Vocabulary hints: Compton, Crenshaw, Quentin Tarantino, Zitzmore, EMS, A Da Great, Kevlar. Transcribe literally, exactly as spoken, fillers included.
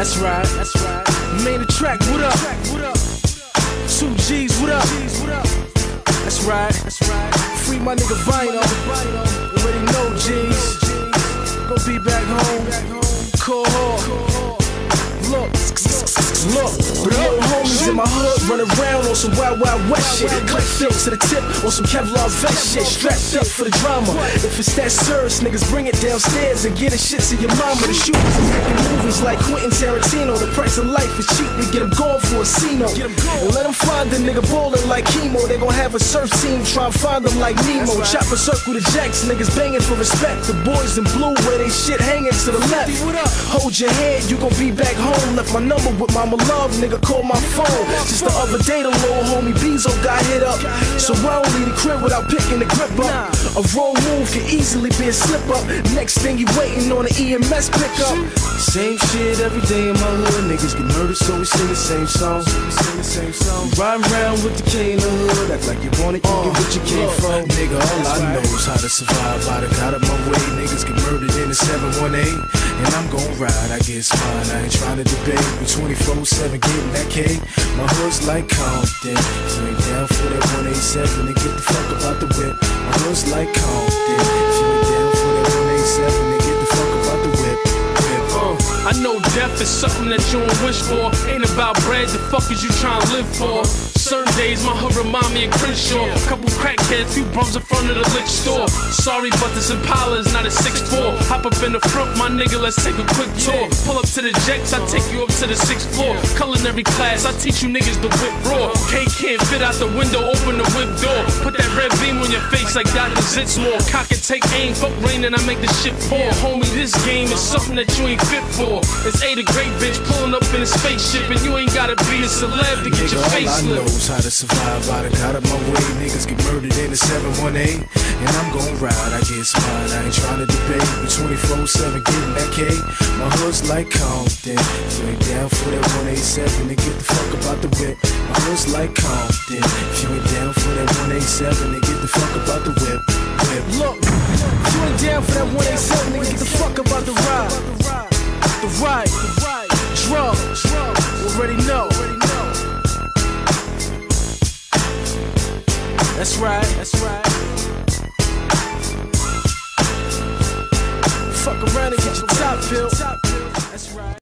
That's right, that's right. Made a track, what up? Two G's, what up? That's right, that's right. Free my nigga Vino. Already know G's. Go be back home. Call her. Look, look, the little homies in my hood run around on some wild, wild west shit. Cut silk to the tip on some Kevlar vest shit. Strapped up for the drama. If it's that serious, niggas bring it downstairs and get the shit to your mama. The shooters is making movies like Quentin Tarantino. The price of life is cheap, they get them going for a C-no. And let them find the nigga ballin' like chemo. They gon' have a surf team try and find them like Nemo. Chop a circle to jacks, niggas banging for respect. The boys in blue where they shit hanging to the left. Hold your head, you gon' be back home. Left my number with mama love, nigga called my phone. Just the other day the little homie Bezo got hit up. So I don't leave the crib without picking the grip up. A wrong move can easily be a slip up. Next thing you waiting on an E M S pickup. Same shit every day in my hood. Niggas get murdered so we sing the same song. Riding round with the K in the hood. Act like you want it, you get what you came from. Nigga, all I know is how to survive. I done got up my way. Niggas get murdered in the seven one eight. And I'm gon' ride, I guess mine. I ain't tryna debate. We twenty-four seven getting that K. My hood's like Compton. If you ain't down for that one eighty-seven, then get the fuck up out the whip. My hood's like Compton. If you ain't down for that one eighty-seven, then get the fuck up out the whip. whip. Uh, I know death is something that you don't wish for. Ain't about bread, the fuck is you tryna live for? Certain days, my hood remind me of Crenshaw. A couple crackheads, few bums in front of the lick store. Sorry, but this Impala is not a six four. Hop up in the front, my nigga, let's take a quick tour. Pull up to the jacks, I take you up to the sixth floor. Culinary class, I teach you niggas to whip raw. K can't fit out the window, open the whip door. Put that red beam on your face like Doctor Zitzmore. Cock and take aim, fuck rain and I make the shit pour. Homie, this game is something that you ain't fit for. It's A the great bitch pulling up in a spaceship. And you ain't gotta be a celeb to get your face slipped. How to survive, I done got up my way. Niggas get murdered in the seven one eight. And I'm gon' ride, I guess mine. I ain't tryna debate. We twenty-four seven getting that K. My hood's like Compton. If you ain't down for that one eighty-seven, then get the fuck up out the whip. My hood's like Compton. If you ain't down for that one eighty-seven, then get the fuck up out the whip. whip. Look, if you ain't down for that one eighty-seven, then get the fuck up out the ride. The ride, the ride, drugs. Already know. That's right, that's right. Fuck around and get your top filled. That's right.